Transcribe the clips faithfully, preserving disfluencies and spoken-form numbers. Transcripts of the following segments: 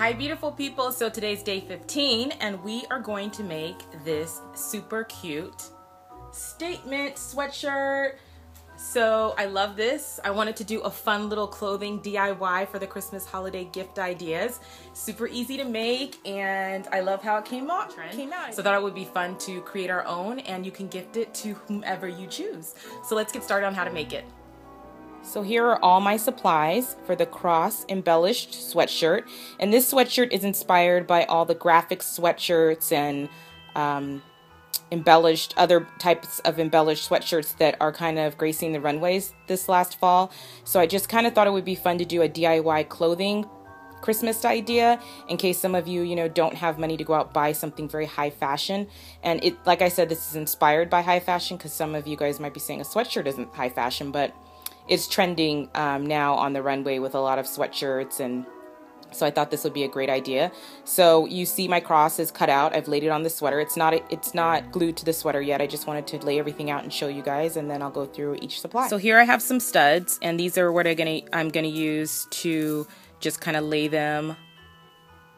Hi beautiful people, so today's day fifteen and we are going to make this super cute statement sweatshirt. So I love this. I wanted to do a fun little clothing D I Y for the Christmas holiday gift ideas. Super easy to make and I love how it came out. Came out. So I thought it would be fun to create our own and you can gift it to whomever you choose. So let's get started on how to make it. So here are all my supplies for the cross embellished sweatshirt, and this sweatshirt is inspired by all the graphic sweatshirts and um, embellished other types of embellished sweatshirts that are kind of gracing the runways this last fall. So I just kind of thought it would be fun to do a D I Y clothing Christmas idea in case some of you, you know, don't have money to go out and buy something very high fashion. And it, like I said, this is inspired by high fashion because some of you guys might be saying a sweatshirt isn't high fashion, but it's trending um, now on the runway with a lot of sweatshirts, and so I thought this would be a great idea. So you see my cross is cut out. I've laid it on the sweater. It's not it's not glued to the sweater yet. I just wanted to lay everything out and show you guys, and then I'll go through each supply. So here I have some studs, and these are what I'm gonna I'm gonna use to just kind of lay them,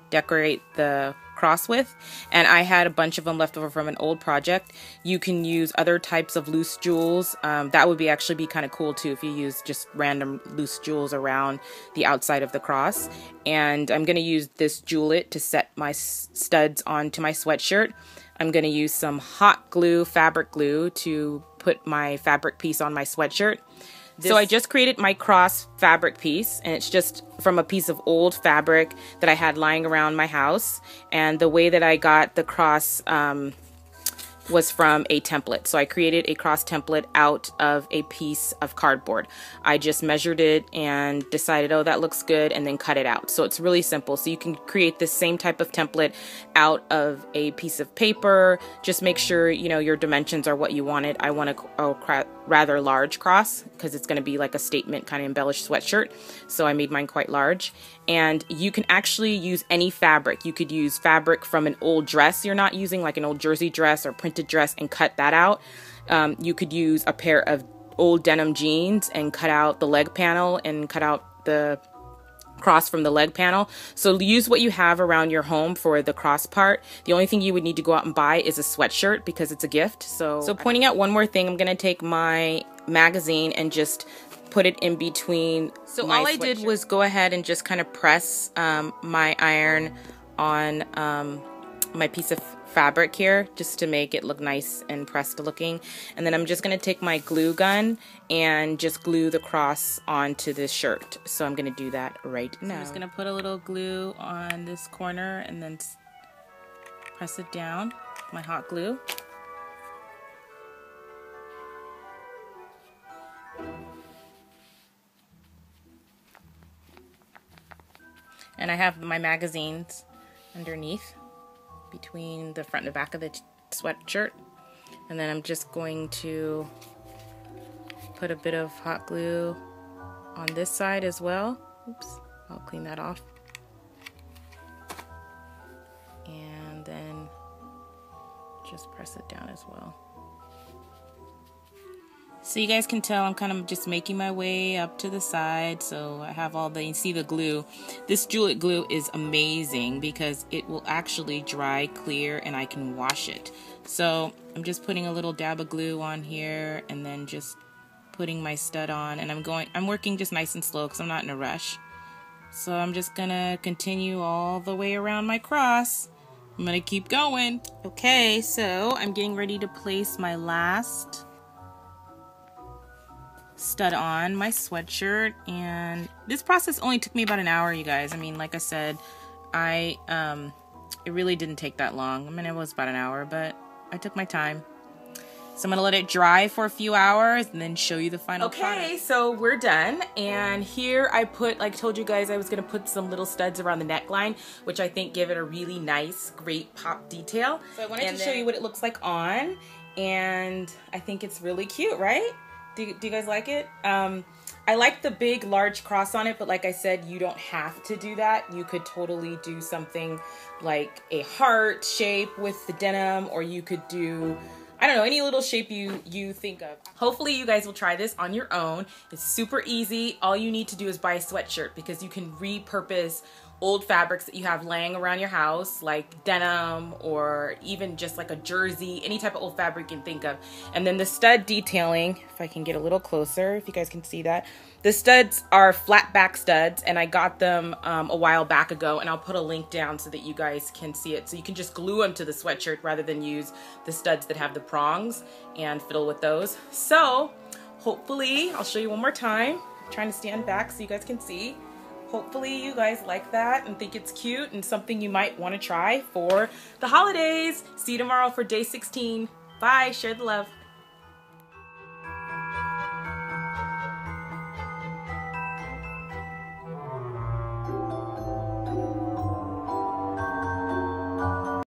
decorate the cross with, and I had a bunch of them left over from an old project. You can use other types of loose jewels. Um, that would be actually be kind of cool too if you use just random loose jewels around the outside of the cross. And I'm going to use this jewellet to set my studs onto my sweatshirt. I'm going to use some hot glue, fabric glue, to put my fabric piece on my sweatshirt. This. So I just created my cross fabric piece, and it's just from a piece of old fabric that I had lying around my house. And the way that I got the cross um, was from a template. So I created a cross template out of a piece of cardboard. I just measured it and decided, oh, that looks good, and then cut it out. So it's really simple. So you can create the same type of template out of a piece of paper. Just make sure, you know, your dimensions are what you wanted. I want a, a rather large cross because it's going to be like a statement kind of embellished sweatshirt. So I made mine quite large. And you can actually use any fabric. You could use fabric from an old dress you're not using, like an old jersey dress or printed dress, and cut that out. Um, you could use a pair of old denim jeans and cut out the leg panel and cut out the cross from the leg panel. So use what you have around your home for the cross part. The only thing you would need to go out and buy is a sweatshirt because it's a gift. So, so pointing out one more thing, I'm going to take my magazine and just put it in between. So all I did was go ahead and just kind of press um, my iron on um, my piece of fabric here just to make it look nice and pressed looking. And then I'm just going to take my glue gun and just glue the cross onto this shirt. So I'm going to do that right now. So I'm just going to put a little glue on this corner and then press it down with my hot glue. And I have my magazines underneath between the front and the back of the sweatshirt. And then I'm just going to put a bit of hot glue on this side as well. Oops, I'll clean that off. And then just press it down as well. So you guys can tell I'm kind of just making my way up to the side, so I have all the, you see the glue. This Jewellet glue is amazing because it will actually dry clear and I can wash it. So I'm just putting a little dab of glue on here and then just putting my stud on, and I'm going, I'm working just nice and slow because I'm not in a rush. So I'm just gonna continue all the way around my cross. I'm gonna keep going. Okay, so I'm getting ready to place my last stud on my sweatshirt, and this process only took me about an hour, you guys. I mean, like I said, I um, it really didn't take that long. I mean, it was about an hour, but I took my time. So I'm gonna let it dry for a few hours and then show you the final okay, product. Okay, so we're done, and here I put, like I told you guys, I was gonna put some little studs around the neckline, which I think give it a really nice, great pop detail. So I wanted and to show you what it looks like on, and I think it's really cute, right? Do, do you guys like it? Um, I like the big, large cross on it, but like I said, you don't have to do that. You could totally do something like a heart shape with the denim, or you could do, I don't know, any little shape you, you think of. Hopefully you guys will try this on your own. It's super easy. All you need to do is buy a sweatshirt because you can repurpose old fabrics that you have laying around your house, like denim or even just like a jersey, any type of old fabric you can think of. And then the stud detailing, if I can get a little closer, if you guys can see that. The studs are flat back studs, and I got them um, a while back ago, and I'll put a link down so that you guys can see it. So you can just glue them to the sweatshirt rather than use the studs that have the prongs and fiddle with those. So hopefully, I'll show you one more time. I'm trying to stand back so you guys can see. Hopefully you guys like that and think it's cute and something you might want to try for the holidays. See you tomorrow for day sixteen. Bye. Share the love.